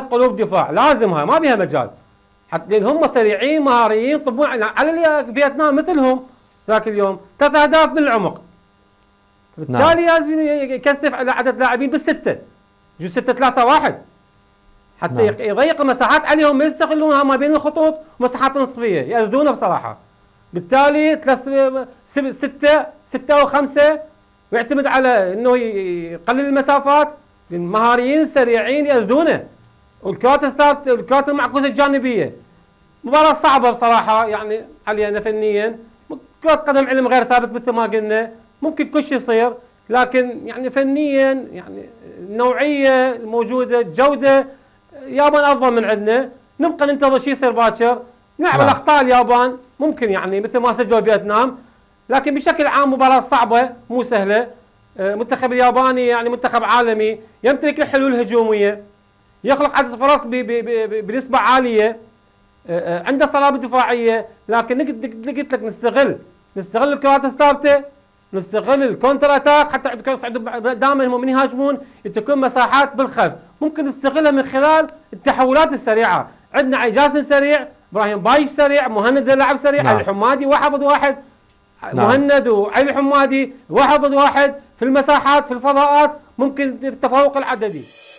محتاج قلوب دفاع، لازمها ما بها مجال، حتى لان هم سريعين مهاريين يطبون على فيتنام مثلهم ذاك اليوم 3 أهداف من العمق. بالتالي لازم يكثف على عدد لاعبين بالسته، يجوز 6-3-1 حتى يضيق المساحات عليهم، ما يستغلونها ما بين الخطوط ومساحات نصفيه، ياذونه بصراحه. بالتالي 6 و5 ويعتمد على انه يقلل المسافات، المهاريين سريعين ياذونه. والكرات الثابته والكرات المعكوسه الجانبيه. مباراه صعبه بصراحه يعني علينا فنيا، كرات قدم علم غير ثابت مثل ما قلنا، ممكن كل شيء يصير، لكن يعني فنيا يعني النوعيه الموجوده الجوده اليابان افضل من عندنا، نبقى ننتظر شيء يصير باكر، نعمل اخطاء اليابان ممكن يعني مثل ما سجلوا فيتنام، لكن بشكل عام مباراه صعبه مو سهله. المنتخب الياباني يعني منتخب عالمي يمتلك الحلول الهجوميه، يخلق عدد فرص بنسبه عاليه، عنده صلابه دفاعيه، لكن قلت لك نستغل الكرات الثابته، نستغل الكونتر اتاك، حتى يصعدوا دائما هم يهاجمون تكون مساحات بالخلف، ممكن نستغلها من خلال التحولات السريعه، عندنا علي جاسم سريع، ابراهيم بايش سريع، مهند لاعب سريع، علي الحمادي 1 ضد 1 مهند وعلي الحمادي 1 ضد 1 في المساحات في الفضاءات، ممكن التفوق العددي.